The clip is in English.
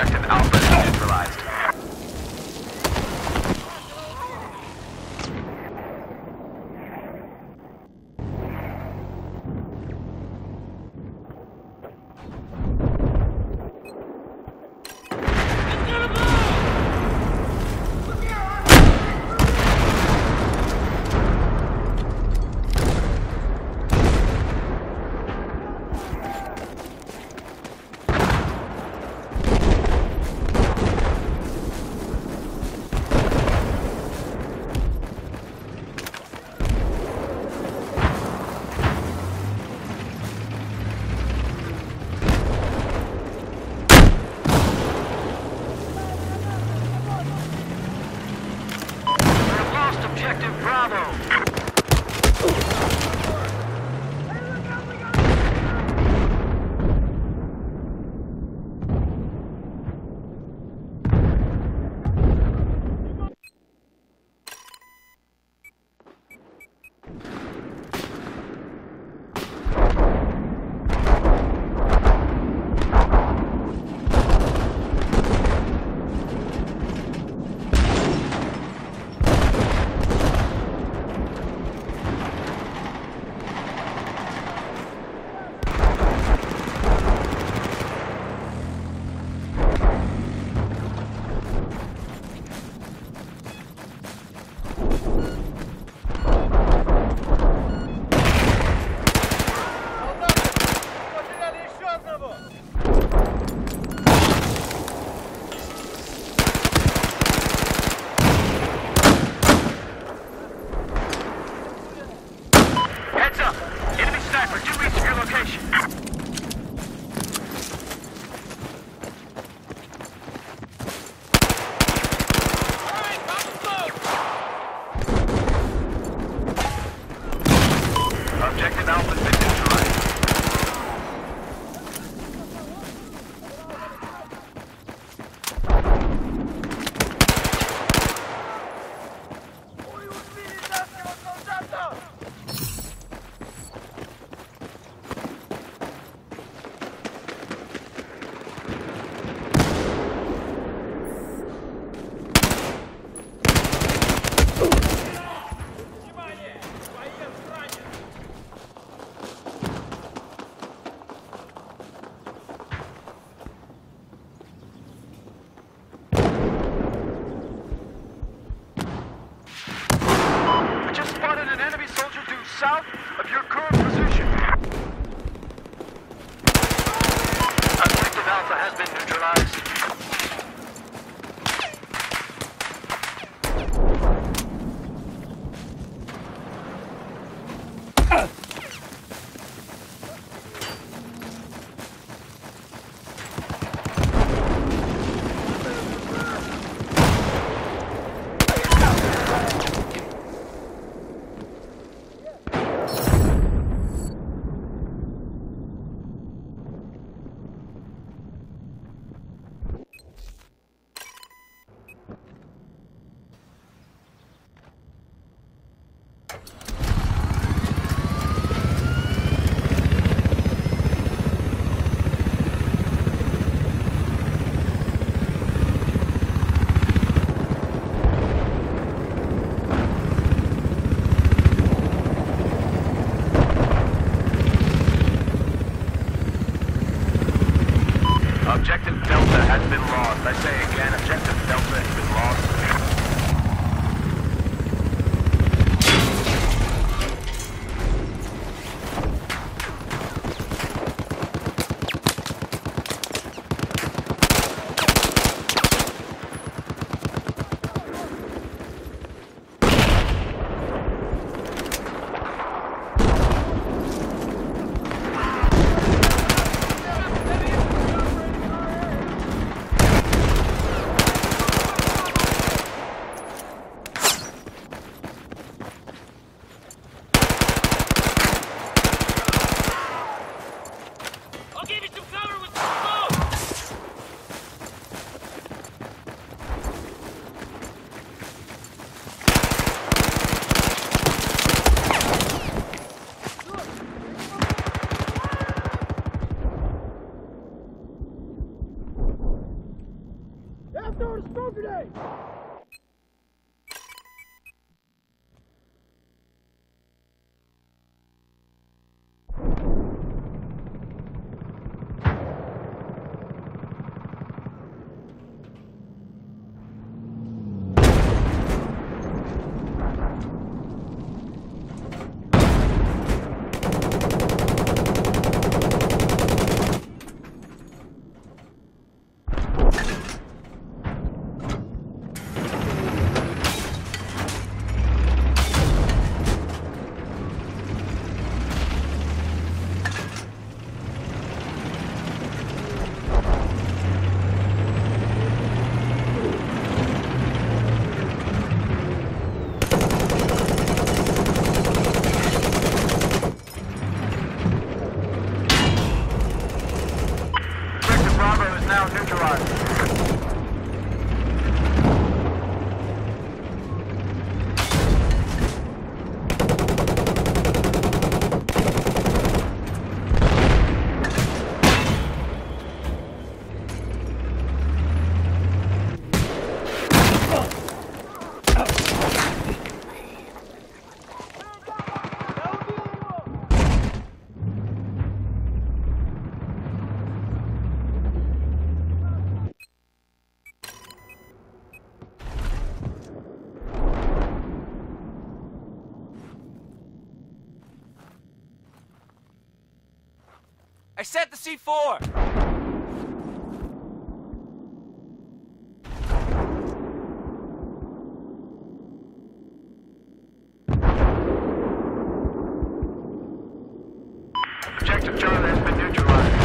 Objective Alpha is neutralized. smoke grenade! I set the C4! Objective Charlie has been neutralized.